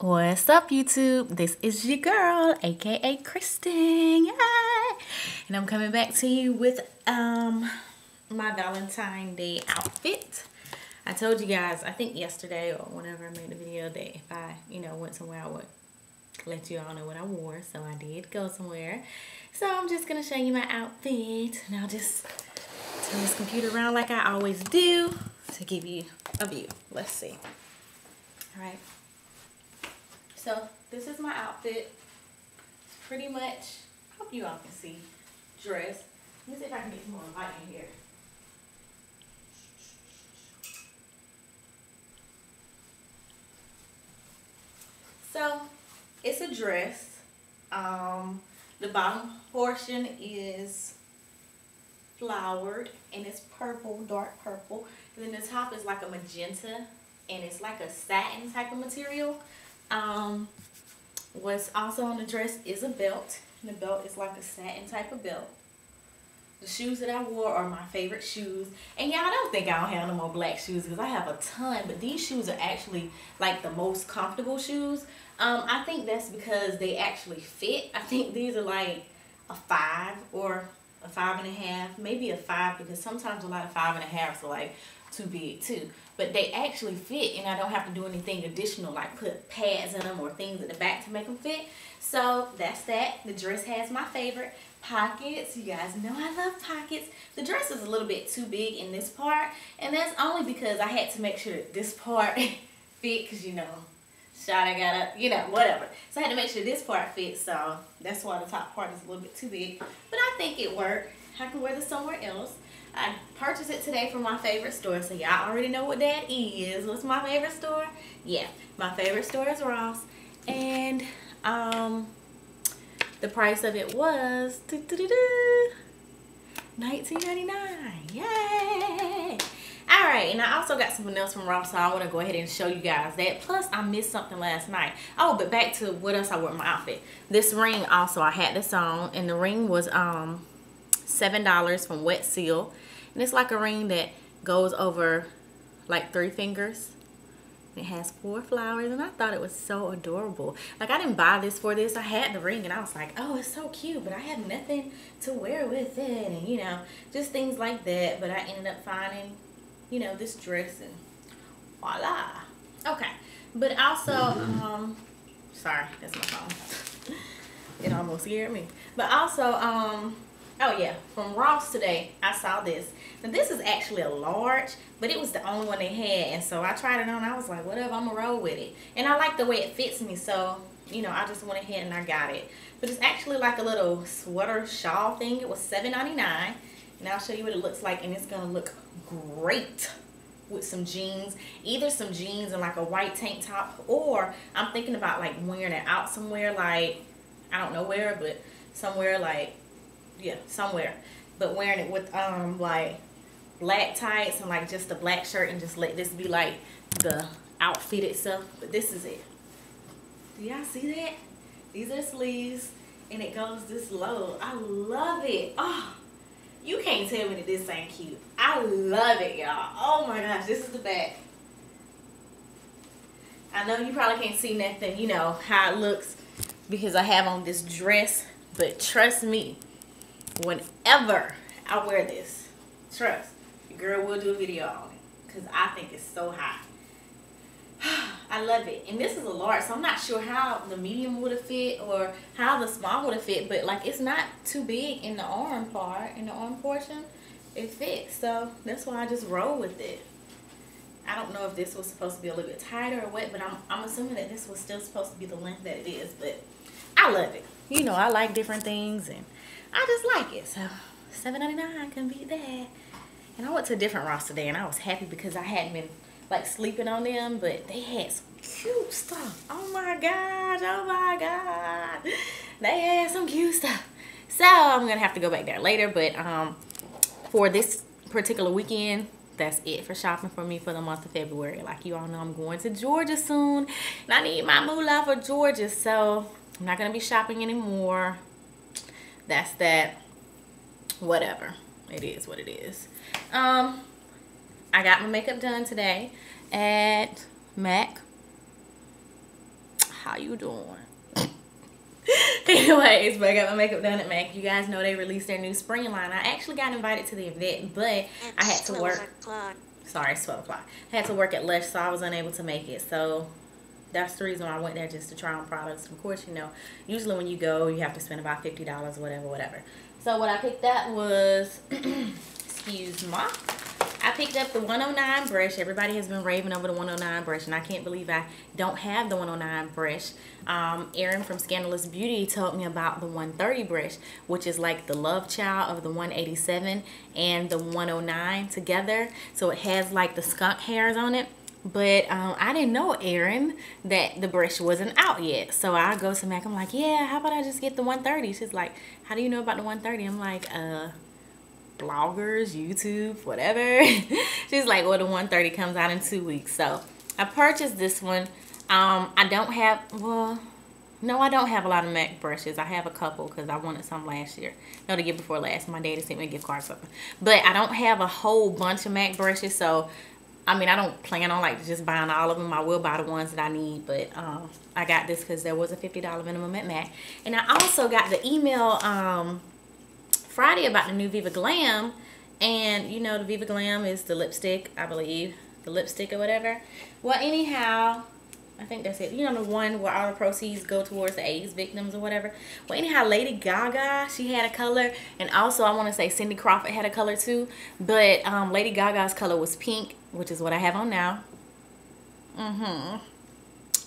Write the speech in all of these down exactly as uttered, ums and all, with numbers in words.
What's up, YouTube? This is your girl, aka Kristen. Yay! And I'm coming back to you with um my Valentine's Day outfit. I told you guys, I think yesterday or whenever I made the video, that if I, you know, went somewhere, I would let you all know what I wore. So I did go somewhere. So I'm just gonna show you my outfit, and I'll just turn this computer around like I always do to give you a view. Let's see. All right. So this is my outfit. It's pretty much, hope you all can see, dress. Let me see if I can get some more light in here. So it's a dress. Um, the bottom portion is flowered and it's purple, dark purple. And then the top is like a magenta and it's like a satin type of material. Um, what's also on the dress is a belt, and the belt is like a satin type of belt. The shoes that I wore are my favorite shoes, and y'all don't think I don't have no more black shoes because I have a ton, but these shoes are actually like the most comfortable shoes. Um, I think that's because they actually fit. I think these are like a five or a five and a half, maybe a five, because sometimes a lot of five and a halves are like too big too, but they actually fit, and I don't have to do anything additional like put pads in them or things at the back to make them fit. So that's that. The dress has my favorite pockets. You guys know I love pockets. The dress is a little bit too big in this part, and that's only because I had to make sure that this part fit, because you know, shot I got up, you know, whatever. So I had to make sure this part fits, so that's why the top part is a little bit too big, but I think it worked. I can wear this somewhere else. I purchased it today from my favorite store, so y'all already know what that is. What's my favorite store? Yeah, my favorite store is Ross, and um, the price of it was nineteen ninety-nine. Yay! All right, and I also got something else from Ross, so I want to go ahead and show you guys that. Plus, I missed something last night. Oh, but back to what else I wore in my outfit. This ring also, I had this on, and the ring was um. seven dollars from Wet Seal, and it's like a ring that goes over like three fingers. It has four flowers, and I thought it was so adorable. Like, I didn't buy this for this. I had the ring and I was like, oh, it's so cute, but I have nothing to wear with it, and you know, just things like that. But I ended up finding, you know, this dress, and voila. Okay, but also um sorry, that's my phone. It almost scared me. But also um oh yeah, from Ross today, I saw this. Now this is actually a large, but it was the only one they had, and so I tried it on. I was like, whatever, I'm gonna roll with it. And I like the way it fits me, so, you know, I just went ahead and I got it. But it's actually like a little sweater shawl thing. It was seven ninety-nine, and I'll show you what it looks like, and it's gonna look great with some jeans. Either some jeans and like a white tank top, or I'm thinking about like wearing it out somewhere, like, I don't know where, but somewhere like, yeah, somewhere, but wearing it with um like black tights and like just a black shirt, and just let this be like the outfit itself. But this is it. Do y'all see that? These are the sleeves, and it goes this low. I love it. Oh, you can't tell me that this ain't cute. I love it, y'all. Oh my gosh, this is the back. I know you probably can't see nothing, you know, how it looks, because I have on this dress, but trust me, whenever I wear this, trust, your girl will do a video on it, because I think it's so hot. I love it. And this is a large, so I'm not sure how the medium would have fit or how the small would have fit, but like, it's not too big in the arm part, in the arm portion. It fits, so that's why I just roll with it. I don't know if this was supposed to be a little bit tighter or what, but I'm, I'm assuming that this was still supposed to be the length that it is, but I love it. You know, I like different things, and I just like it. So seven ninety-nine, couldn't beat that. And I went to a different Ross today, and I was happy because I hadn't been like sleeping on them, but they had some cute stuff. Oh my gosh, oh my god, they had some cute stuff. So I'm gonna have to go back there later, but um for this particular weekend, that's it for shopping for me for the month of February. Like, you all know, I'm going to Georgia soon, and I need my moolah for Georgia, so I'm not gonna be shopping anymore. That's that. Whatever, it is what it is. um I got my makeup done today at MAC. how you doing? Anyways, but I got my makeup done at MAC. You guys know they released their new spring line. I actually got invited to the event, but it's I had to work. O'clock. Sorry, it's twelve o'clock. I had to work at Lush, so I was unable to make it. So that's the reason why I went there, just to try on products. Of course, you know, usually when you go, you have to spend about fifty dollars, whatever, whatever. So what I picked up was, excuse me, I picked up the one oh nine brush. Everybody has been raving over the one oh nine brush, and I can't believe I don't have the one oh nine brush. Um, Erin from Scandalous Beauty told me about the one thirty brush, which is like the love child of the one eighty-seven and the one oh nine together. So it has like the skunk hairs on it. But um, I didn't know, Erin, that the brush wasn't out yet. So I go to MAC. I'm like, yeah, how about I just get the one thirty? She's like, how do you know about the one thirty? I'm like, uh, bloggers, YouTube, whatever. She's like, well, the one thirty comes out in two weeks. So I purchased this one. Um, I don't have, well, no, I don't have a lot of MAC brushes. I have a couple because I wanted some last year. No, the year before last. My daddy sent me a gift card or something. But I don't have a whole bunch of MAC brushes, so... I mean, I don't plan on like just buying all of them. I will buy the ones that I need, but um, I got this because there was a fifty dollar minimum at MAC. And I also got the email um, Friday about the new Viva Glam. And, you know, the Viva Glam is the lipstick, I believe. The lipstick or whatever. Well, anyhow, I think that's it. You know, the one where all the proceeds go towards the AIDS victims or whatever. Well, anyhow, Lady Gaga, she had a color. And also, I want to say Cindy Crawford had a color too. But um, Lady Gaga's color was pink, which is what I have on now. Mm-hmm.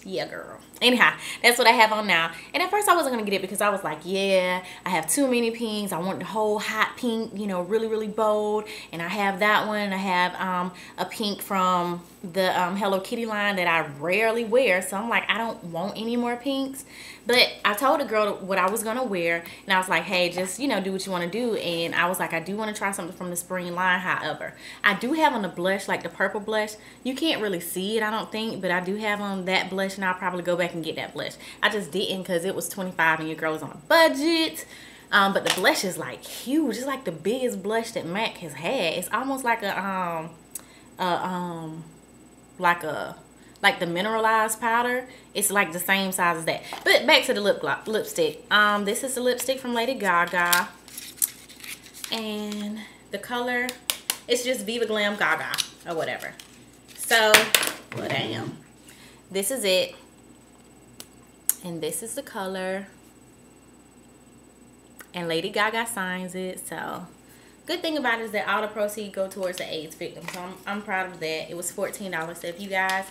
Yeah, girl. Anyhow, that's what I have on now. And at first I wasn't going to get it because I was like, yeah, I have too many pinks. I want the whole hot pink, you know, really, really bold. And I have that one. I have um, a pink from the um, Hello Kitty line that I rarely wear. So I'm like, I don't want any more pinks. But I told the girl what I was going to wear. And I was like, hey, just, you know, do what you want to do. And I was like, I do want to try something from the spring line, however. I do have on a blush, like the purple blush. You can't really see it, I don't think. But I do have on that blush. And I'll probably go back and get that blush. I just didn't because it was twenty-five dollars and your girl was on a budget. Um, but the blush is like huge. It's like the biggest blush that MAC has had. It's almost like a um, a, um, like a like the mineralized powder. It's like the same size as that. But back to the lip gloss, lipstick. Um, this is the lipstick from Lady Gaga, and the color, it's just Viva Glam Gaga or whatever. So, well, damn. This is it, and this is the color, and Lady Gaga signs it. So good thing about it is that all the proceeds go towards the AIDS victims. So I'm, I'm proud of that. It was fourteen dollars. So if you guys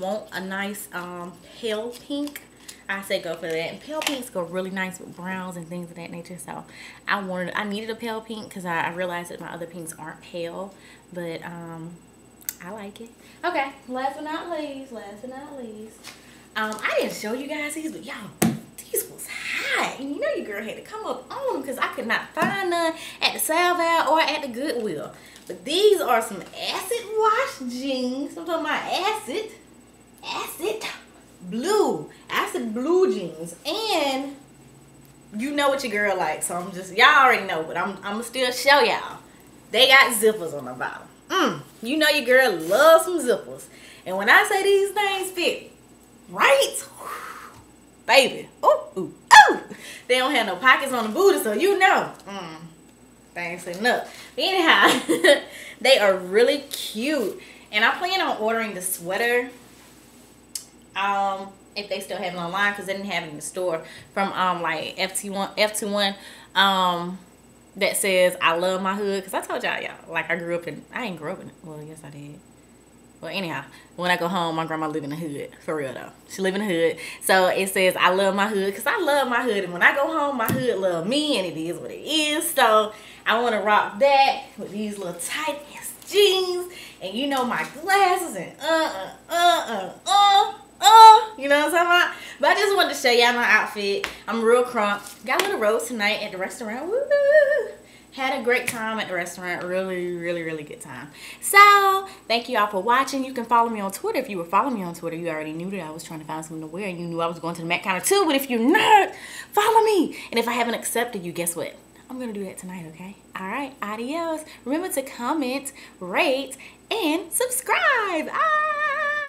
want a nice um, pale pink, I say go for that. And pale pinks go really nice with browns and things of that nature. So I wanted, I needed a pale pink because I, I realized that my other pinks aren't pale, but um, I like it. Okay, last but not least, last but not least. Um, I didn't show you guys these, but y'all, these was hot. And you know your girl had to come up on them because I could not find none at the Salvation or at the Goodwill. But these are some acid wash jeans. I'm talking about acid, acid blue, acid blue jeans. And you know what your girl likes, so I'm just, y'all already know, but I'm, I'm still show y'all. They got zippers on the bottom. Mm, you know your girl loves some zippers. And when I say these things fit right, whew, baby, ooh, ooh, ooh. They don't have no pockets on the booty, so you know. Mm, things ain't enough. But anyhow, they are really cute. And I plan on ordering the sweater um, if they still have it online because they didn't have it in the store from um, like F twenty-one. Um, That says, I love my hood. Because I told y'all, y'all, like I grew up in, I ain't grew up in, well, yes I did. Well, anyhow, when I go home, my grandma live in the hood. For real, though. She live in the hood. So it says, I love my hood. Because I love my hood. And when I go home, my hood love me. And it is what it is. So I want to rock that with these little tight ass jeans. And you know, my glasses. And uh, uh, uh, uh, uh. Oh, you know what I'm talking about? But I just wanted to show y'all my outfit. I'm real crunk. Got a little rose tonight at the restaurant. Woo! Had a great time at the restaurant. Really, really, really good time. So, thank you all for watching. You can follow me on Twitter. If you were following me on Twitter, you already knew that I was trying to find something to wear. And you knew I was going to the MAC counter too. But if you're not, follow me. And if I haven't accepted you, guess what? I'm going to do that tonight, okay? All right, adios. Remember to comment, rate, and subscribe. Ah!